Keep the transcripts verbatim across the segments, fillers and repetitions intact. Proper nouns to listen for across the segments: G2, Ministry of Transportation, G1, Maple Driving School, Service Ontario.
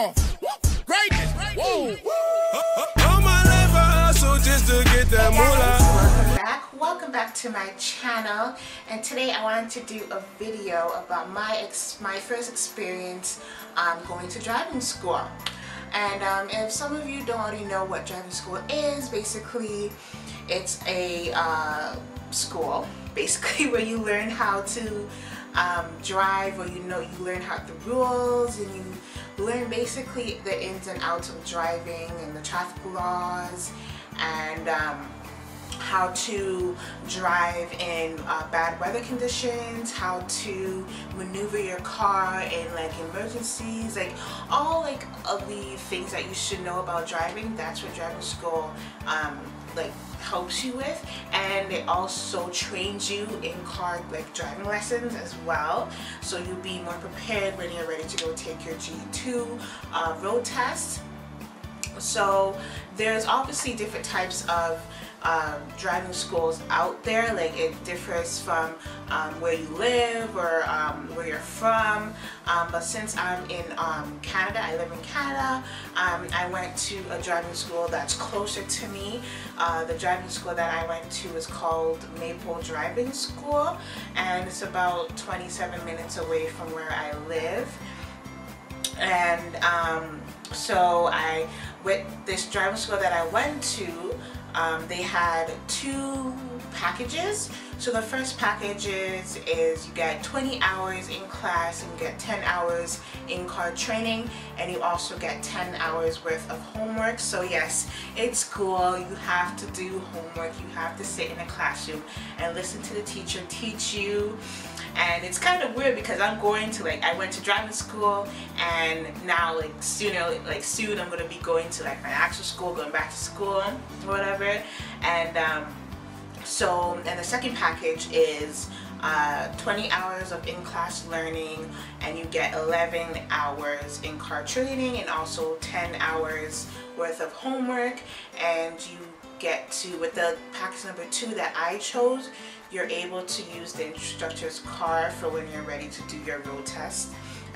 uh. Greatness. Whoa. All my life I hustle just to get that moolah. Welcome back. Welcome back to my channel. And today I wanted to do a video about my ex my first experience um, going to driving school. And um, if some of you don't already know what driving school is, basically it's a uh, school basically where you learn how to um, drive, or you know, you learn how the rules, and you learn basically the ins and outs of driving and the traffic laws, and um, how to drive in uh, bad weather conditions, how to maneuver your car in like emergencies, like all like of the things that you should know about driving. That's what driving school um, like helps you with, and it also trains you in car like driving lessons as well, so you'll be more prepared when you're ready to go take your G two uh, road test. So there's obviously different types of Um, driving schools out there. Like it differs from um, where you live or um, where you're from, um, but since I'm in um, Canada, I live in Canada, um, I went to a driving school that's closer to me. Uh, the driving school that I went to is called Maple Driving School, and it's about twenty-seven minutes away from where I live. And um, so I, with this driving school that I went to, Um, they had two packages. So the first package is, is you get twenty hours in class, and you get ten hours in car training, and you also get ten hours worth of homework. So yes, it's school, you have to do homework, you have to sit in a classroom and listen to the teacher teach you. And it's kind of weird because I'm going to like, I went to driving school, and now like soon, like soon I'm going to be going to like my actual school, going back to school, whatever. And um, so, and the second package is uh, twenty hours of in-class learning, and you get eleven hours in car training, and also ten hours worth of homework. And you get to, with the package number two that I chose, you're able to use the instructor's car for when you're ready to do your road test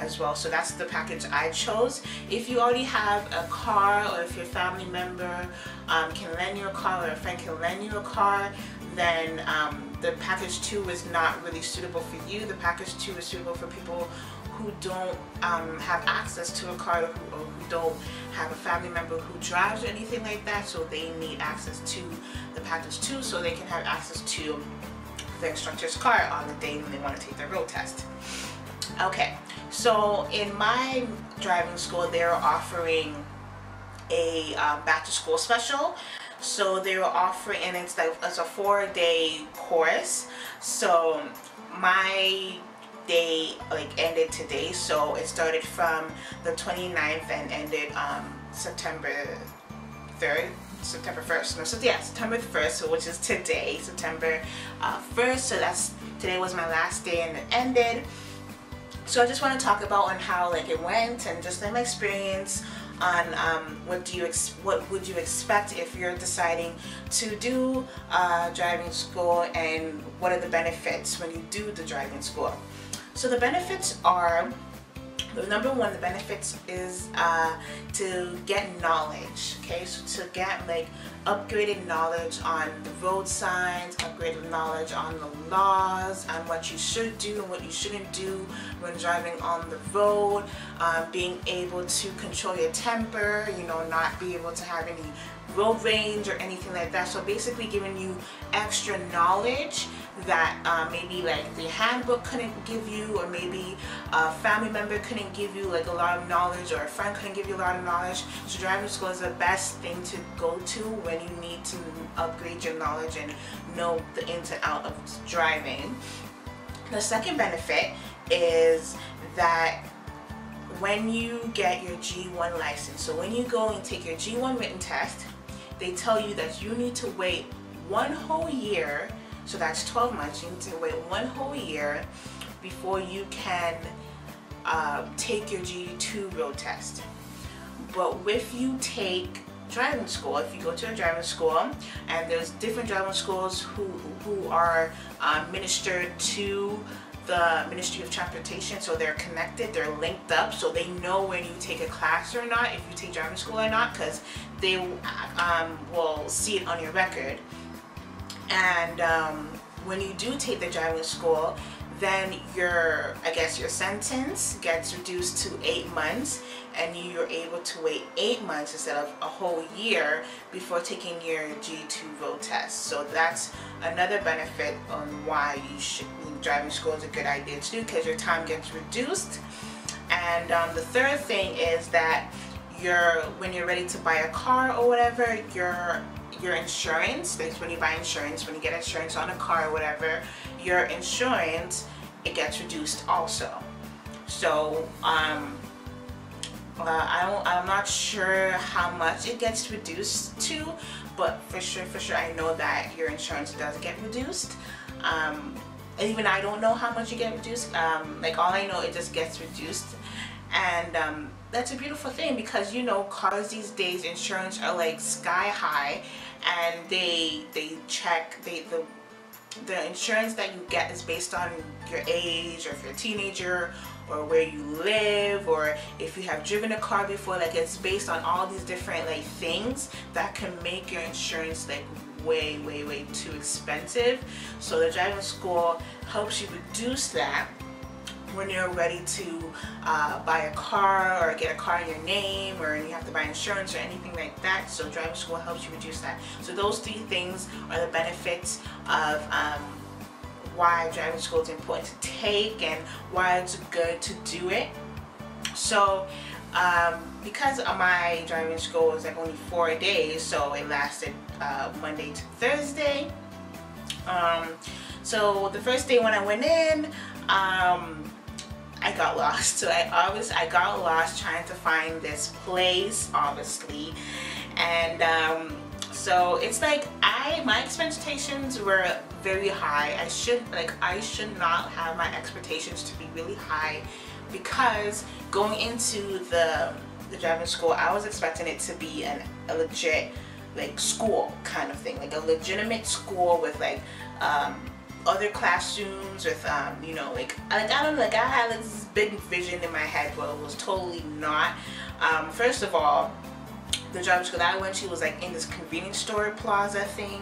as well. So that's the package I chose. If you already have a car, or if your family member um, can lend you a car, or a friend can lend you a car, then um, the package two is not really suitable for you. The package two is suitable for people who don't um, have access to a car, or who, or who don't have a family member who drives or anything like that, so they need access to the package two so they can have access to the instructor's car on the day when they want to take their road test. Okay, so in my driving school, they're offering a um, back to school special. So they were offering, and it's like it's a four-day course. So my day like ended today, so it started from the twenty-ninth and ended um, September third. September first. No, so yeah, September first, so which is today, September uh, first. So that's, today was my last day and it ended. So I just want to talk about on how like it went, and just like my experience on um, what do you ex what would you expect if you're deciding to do uh, driving school, and what are the benefits when you do the driving school. So the benefits are, number one, the benefits is uh, to get knowledge, okay, so to get like upgraded knowledge on the road signs, upgraded knowledge on the laws, on what you should do and what you shouldn't do when driving on the road, um, being able to control your temper, you know, not be able to have any road rage or anything like that. So basically giving you extra knowledge that uh, maybe like the handbook couldn't give you, or maybe a family member couldn't give you like a lot of knowledge, or a friend couldn't give you a lot of knowledge. So driving school is the best thing to go to when you need to upgrade your knowledge and know the ins and outs of driving. The second benefit is that when you get your G one license, so when you go and take your G one written test, they tell you that you need to wait one whole year, so that's twelve months, you need to wait one whole year before you can uh, take your G two road test. But if you take driving school, if you go to a driving school, and there's different driving schools who, who are uh, ministered to the Ministry of Transportation, so they're connected, they're linked up, so they know when you take a class or not, if you take driving school or not, because they um, will see it on your record. And um, when you do take the driving school, then your, I guess your sentence gets reduced to eight months and you're able to wait eight months instead of a whole year before taking your G two road test. So that's another benefit on why you should, driving school is a good idea to do, because your time gets reduced. And um, the third thing is that you're, when you're ready to buy a car or whatever, your your insurance, that's when you buy insurance, when you get insurance on a car or whatever, your insurance, it gets reduced also. So um, uh, I don't, I'm not sure how much it gets reduced to, but for sure, for sure I know that your insurance does get reduced. Um, and even I don't know how much you get reduced. Um, like all I know, it just gets reduced. And um, that's a beautiful thing, because you know, cars these days, insurance are like sky high, and they they check they the the insurance that you get is based on your age, or if you're a teenager, or where you live, or if you have driven a car before. Like it's based on all these different like things that can make your insurance like way way way too expensive. So the driving school helps you reduce that when you're ready to uh, buy a car or get a car in your name, or you have to buy insurance or anything like that. So driving school helps you reduce that. So those three things are the benefits of um, why driving school is important to take and why it's good to do it. So um, because my driving school was like only four days, so it lasted uh, Monday to Thursday. Um, so the first day when I went in, um, I got lost. So I always I got lost trying to find this place, obviously. And um, so it's like I my expectations were very high. I should like I should not have my expectations to be really high, because going into the the driving school, I was expecting it to be an a legit like school kind of thing, like a legitimate school with like um, other classrooms with um you know like, like I don't know, like I had like, this big vision in my head, but it was totally not. Um first of all, the driving school that I went to was like in this convenience store plaza thing,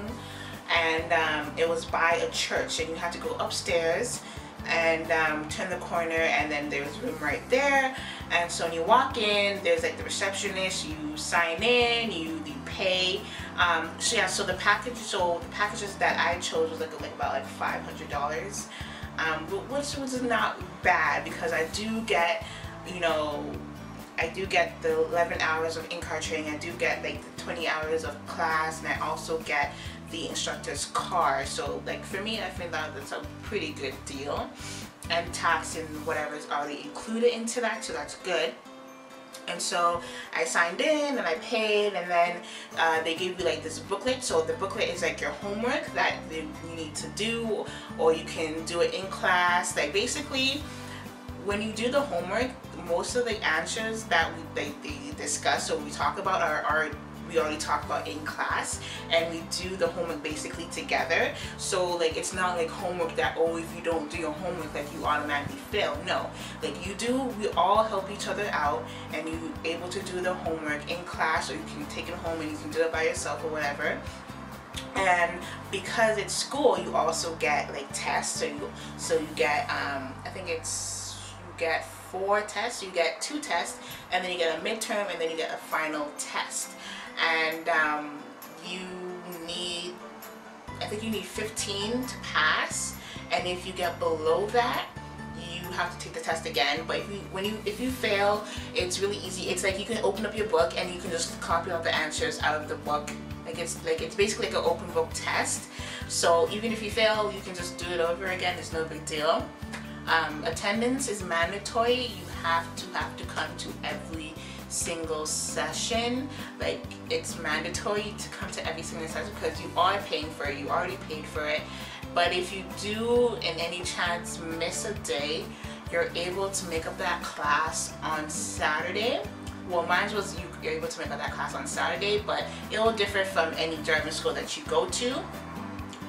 and um it was by a church, and you had to go upstairs and um turn the corner, and then there was a room right there. And so when you walk in, there's like the receptionist, you sign in, you, you pay. Um so yeah, so the package so the packages that I chose was like, like about like five hundred dollars, um which was not bad, because I do get, you know, I do get the eleven hours of in-car training, I do get like the twenty hours of class, and I also get the instructor's car. So like for me, I think that that's a pretty good deal, and tax and whatever is already included into that, so that's good. And so I signed in and I paid, and then uh, they gave you like this booklet. So the booklet is like your homework that you need to do, or you can do it in class. Like basically, when you do the homework, most of the answers that we they, they discuss or we talk about are, are we already talked about in class, and we do the homework basically together. So like it's not like homework that, oh, if you don't do your homework, like you automatically fail. No, like you do, we all help each other out, and you're able to do the homework in class, or you can take it home and you can do it by yourself or whatever. And because it's school, you also get like tests, so you, so you get um I think it's you get four tests, you get two tests, and then you get a midterm, and then you get a final test. And um, you need, I think you need fifteen to pass, and if you get below that, you have to take the test again. But if you, when you, if you fail, it's really easy. It's like you can open up your book and you can just copy all the answers out of the book. Like it's like it's basically like an open book test. So even if you fail, you can just do it over again. It's no big deal. Um, attendance is mandatory. You have to have to come to every single session. Like it's mandatory to come to every single session, because you are paying for it, you already paid for it. But if you do in any chance miss a day, you're able to make up that class on Saturday. Well, mine was you, you're able to make up that class on Saturday, but it will differ from any driving school that you go to.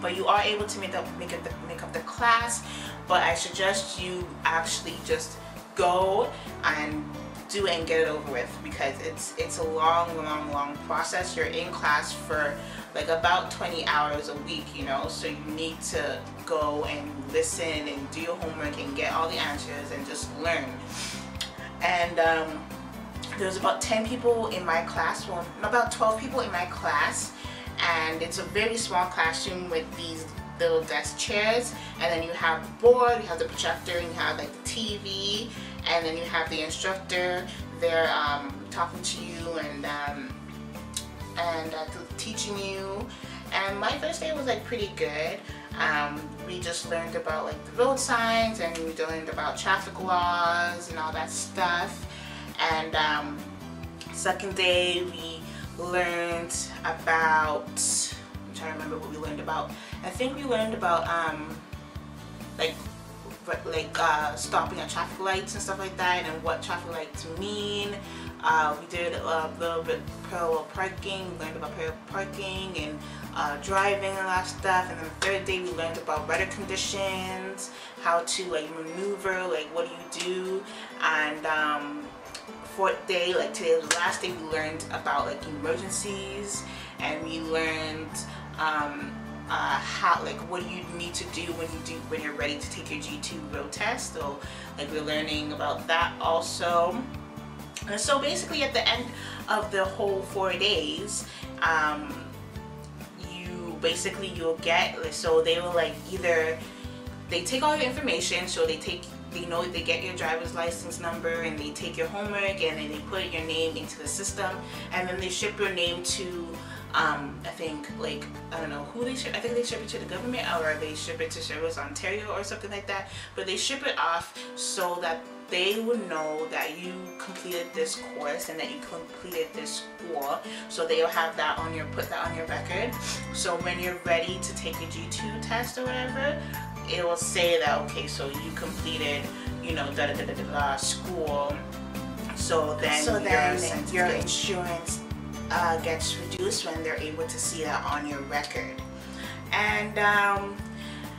But you are able to make up make up the, make up the class but I suggest you actually just go and do it and get it over with, because it's it's a long long long process. You're in class for like about twenty hours a week, you know, so you need to go and listen and do your homework and get all the answers and just learn. And um, there's about ten people in my class, well about twelve people in my class, and it's a very small classroom with these little desk chairs, and then you have the board, you have the projector, and you have like the T V, and then you have the instructor there um, talking to you and um, and uh, teaching you. And my first day was like pretty good. Um, we just learned about like the road signs, and we learned about traffic laws and all that stuff. And um, second day we learned about, I'm trying to remember what we learned about. I think we learned about um, like like uh, stopping at traffic lights and stuff like that, and what traffic lights mean. Uh, we did a little bit parallel parking. We learned about parallel parking and uh, driving and all that stuff. And then the third day we learned about weather conditions, how to like maneuver, like what do you do. And um, fourth day, like today was the last day, we learned about like emergencies, and we learned um, uh, how, like what do you need to do when you do when you're ready to take your G two road test. So like we're learning about that also. And so basically at the end of the whole four days, um, you basically you'll get, so they will like either, they take all your information, so they take, they know they get your driver's license number, and they take your homework, and then they put your name into the system, and then they ship your name to, um, I think like, I don't know who they ship, I think they ship it to the government, or they ship it to Service Ontario or something like that, but they ship it off so that they would know that you completed this course and that you completed this school, so they'll have that on your, put that on your record. So when you're ready to take a G two test or whatever, it will say that, okay, so you completed, you know, da da da da, da, da school. So then, so then your insurance uh, gets reduced when they're able to see that on your record. And um,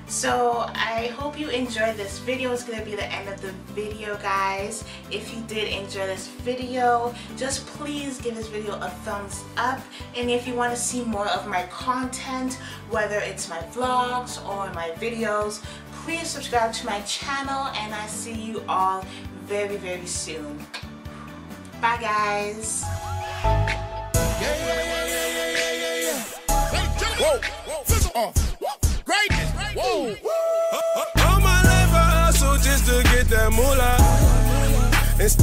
so I hope you enjoyed this video. It's going to be the end of the video, guys. If you did enjoy this video, just please give this video a thumbs up. And if you want to see more of my content, whether it's my vlogs or my videos, please subscribe to my channel, and I see you all very, very soon. Bye, guys. Yeah, yeah, yeah, yeah, yeah, yeah, yeah. Whoa, whoa. Greatness. Whoa. All my life I hustle just to get that moolah. Instead